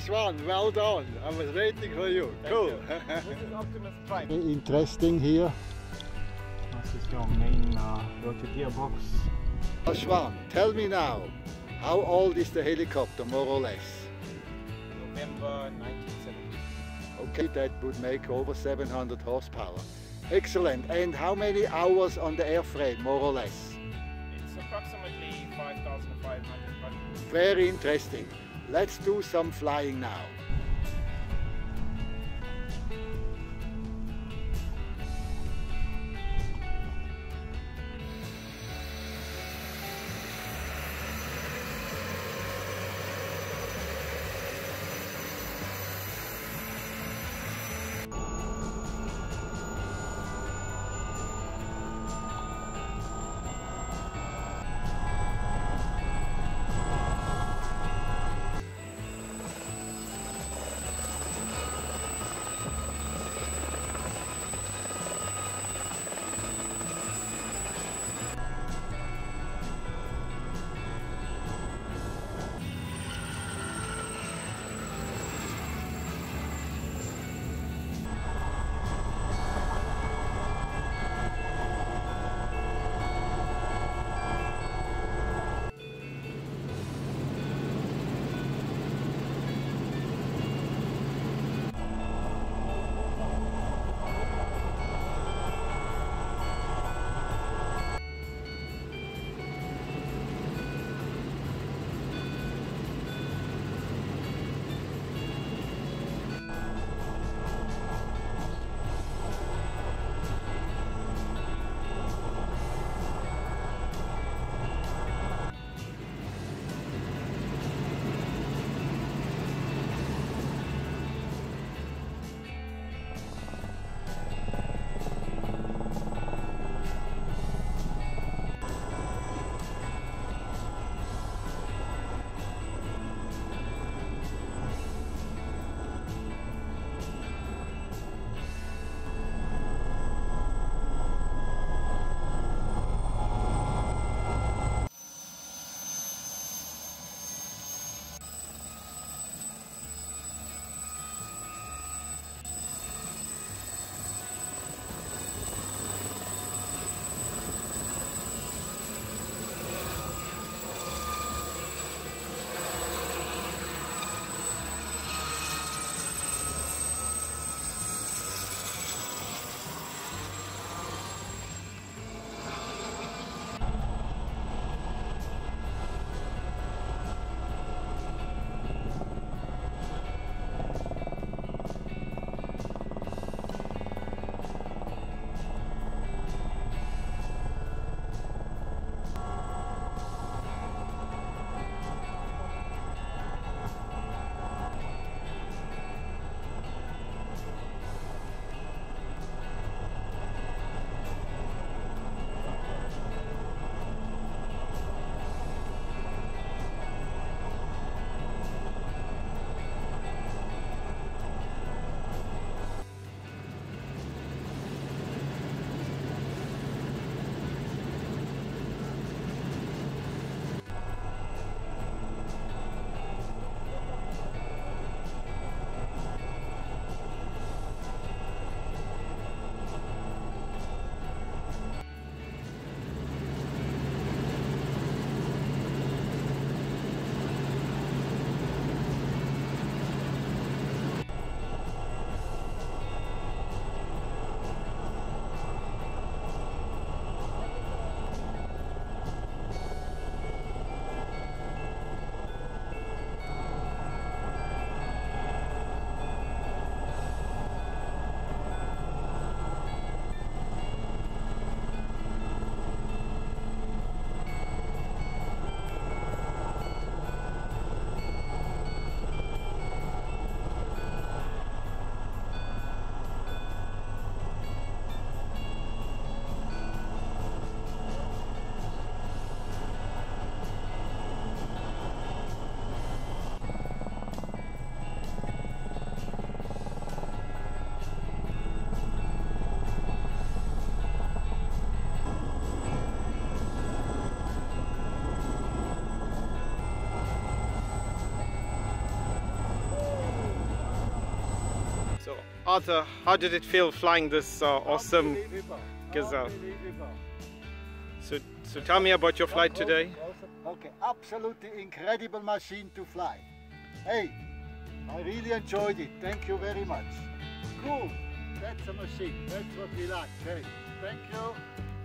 Nice one, well done. I was waiting for you. Cool. This is Optimus Prime. Interesting here. This is your main rotator box. Ashwan, tell me now, how old is the helicopter, more or less? November 1970. Okay, that would make over 700 horsepower. Excellent. And how many hours on the airframe, more or less? It's approximately 5,500 hours. Very interesting. Let's do some flying now. Arthur, how did it feel flying this awesome Gazelle? So tell me about your flight today. Okay, absolutely incredible machine to fly. Hey, I really enjoyed it. Thank you very much. Cool. That's a machine. That's what we like. Hey, thank you.